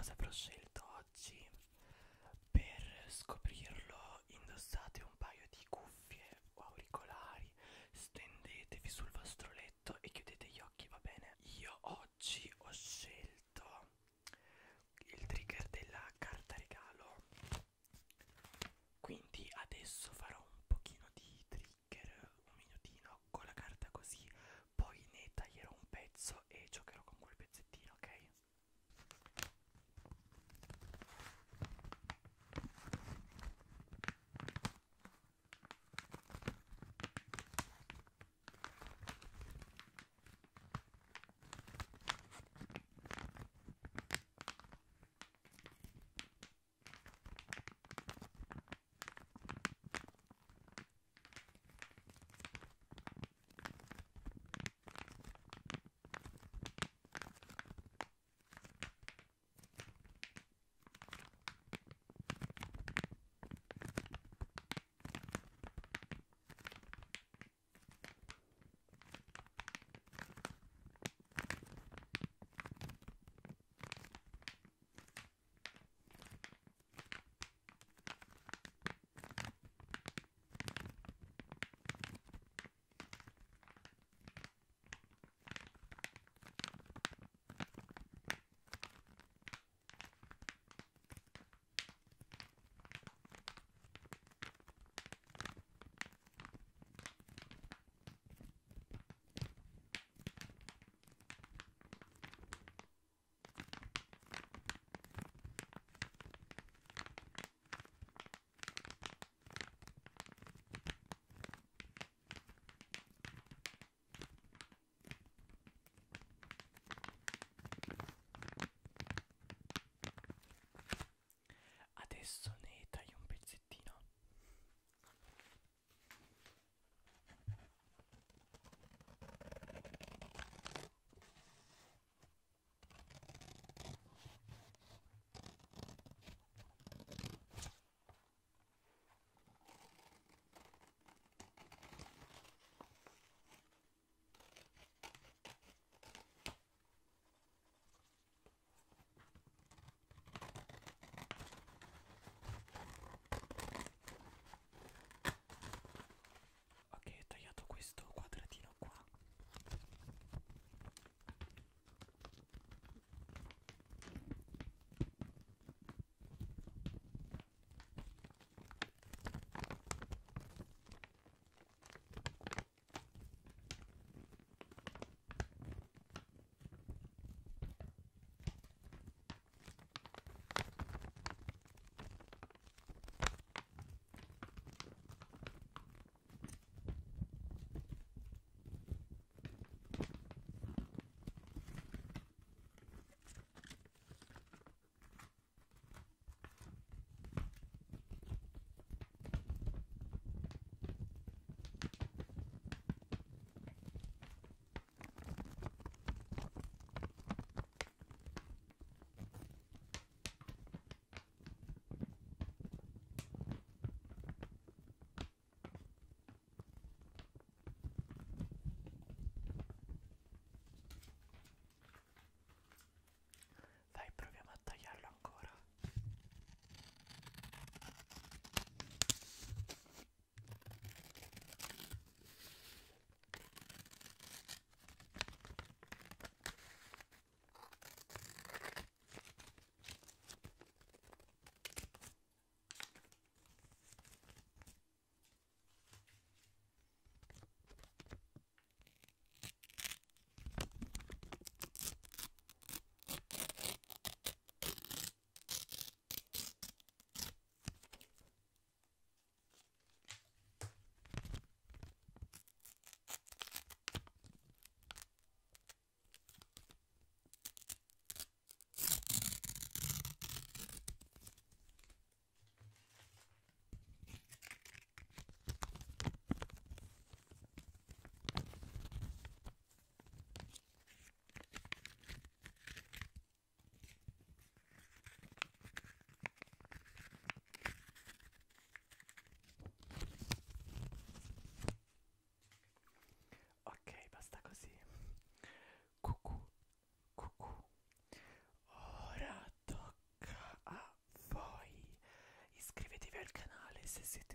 cosa avrò scelto oggi. Per scoprirlo indossate un paio di cuffie o auricolari, stendetevi sul vostro letto e chiudete gli occhi, va bene? Io oggi ho scelto il trigger della carta regalo, quindi adesso farò un pochino di trigger, un minutino con la carta così, poi ne taglierò un pezzo e giocherò con quel pezzettino, ok? necessità.